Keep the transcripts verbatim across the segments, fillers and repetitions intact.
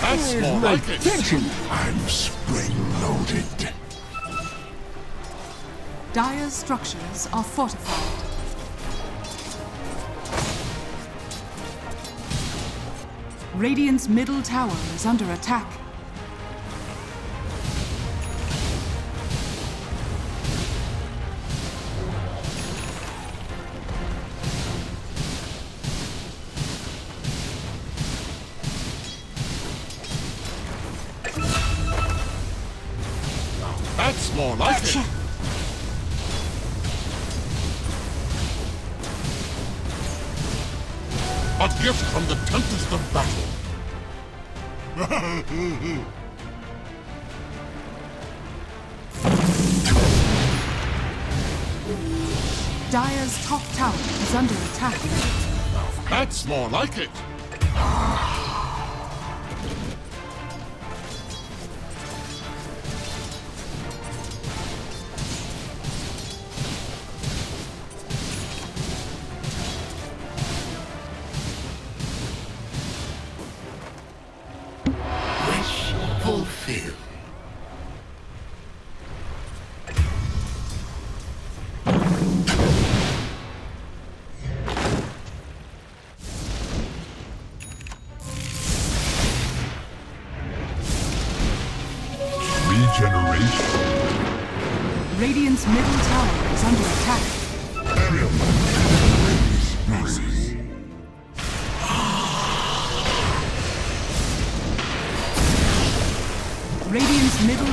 That's my intention. I'm spring-loaded. Dire's structures are fortified. Radiant's middle tower is under attack. That's more like it. A gift from the tempest of battle. Dire's top tower is under attack. Now that's more like it. Radiant's middle tower is under attack. Aerial release. Radiant's middle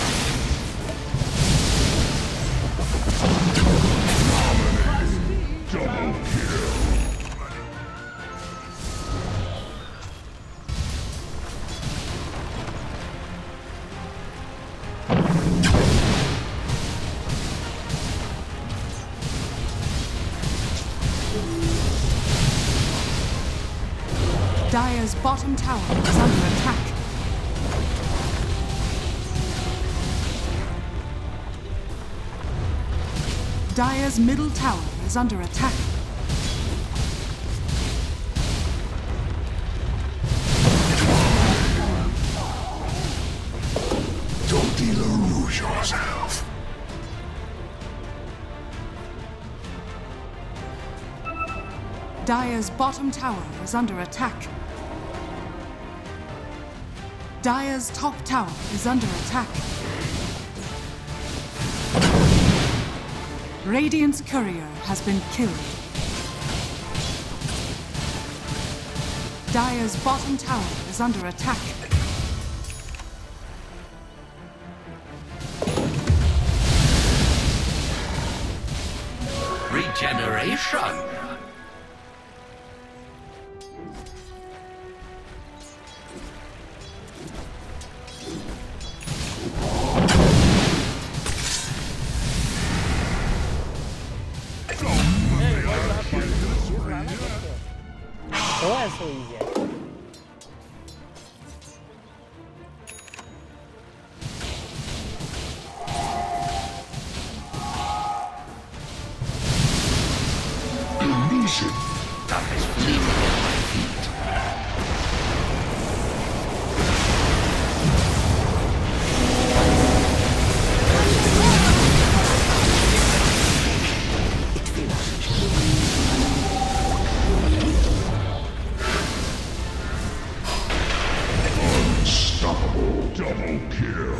Dire's bottom tower is under attack. Dire's middle tower is under attack. Don't delude yourself. Dire's bottom tower is under attack. Dire's top tower is under attack. Radiant's courier has been killed. Dire's bottom tower is under attack. Regeneration! Kill.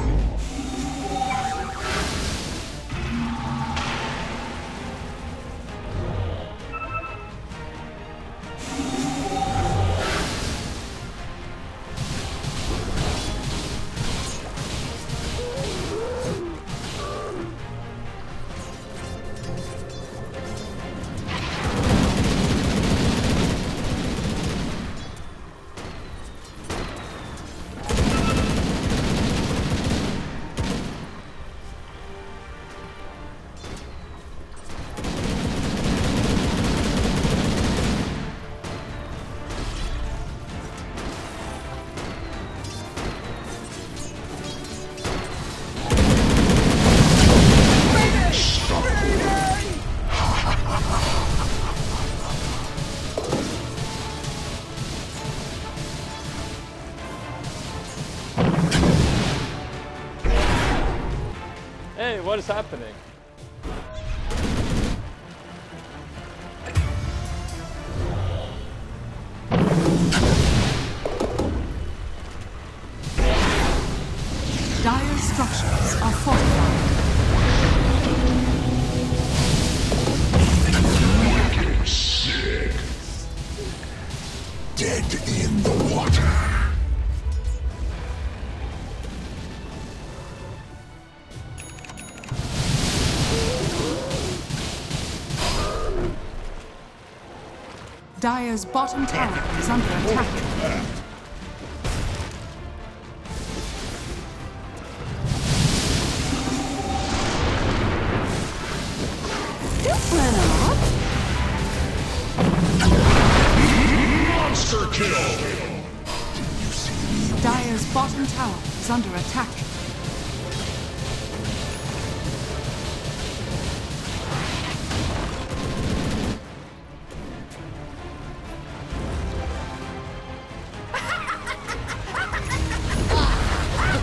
Wait, what is happening? Dire structures are fortified. Wicked sick. Dead in the water. Dire's bottom tower is under attack. Don't run off! Monster kill! Did you see me? Dire's bottom tower is under attack.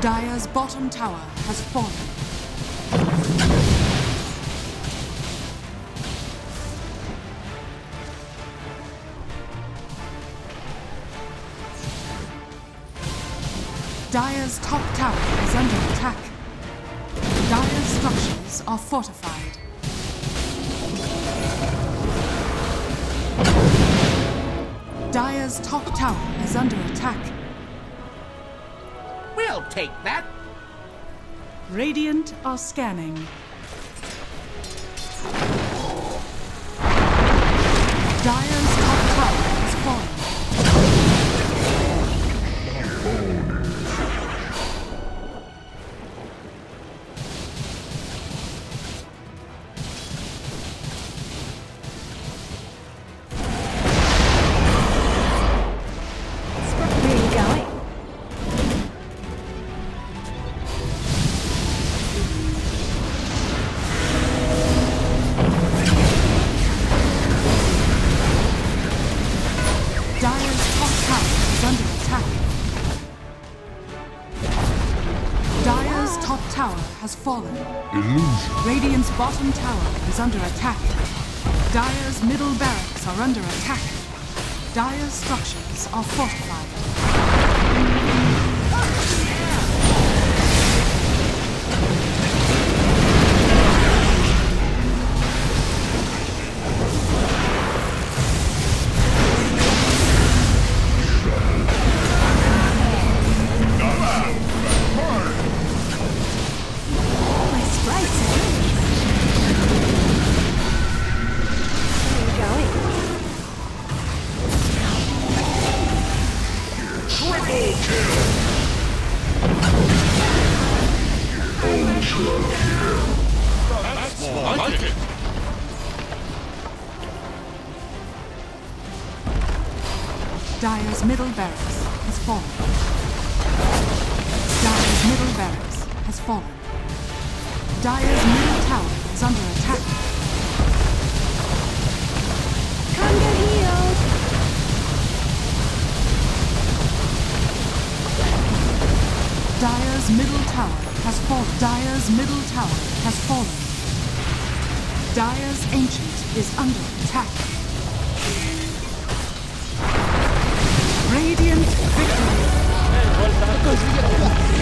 Dire's bottom tower has fallen. Dire's top tower is under attack. Dire's structures are fortified. Dire's top tower is under attack. Take that. Radiant are scanning. Dire's top tower is falling. Fallen. Illusion. Radiant's bottom tower is under attack. Dire's middle barracks are under attack. Dire's structures are fortified. Dire's middle barracks has fallen. Dire's middle barracks has fallen. Dire's middle tower is under attack. Come get healed! Dire's middle tower has fallen. Dire's middle tower has fallen. Dire's ancient is under attack. Radiant victory!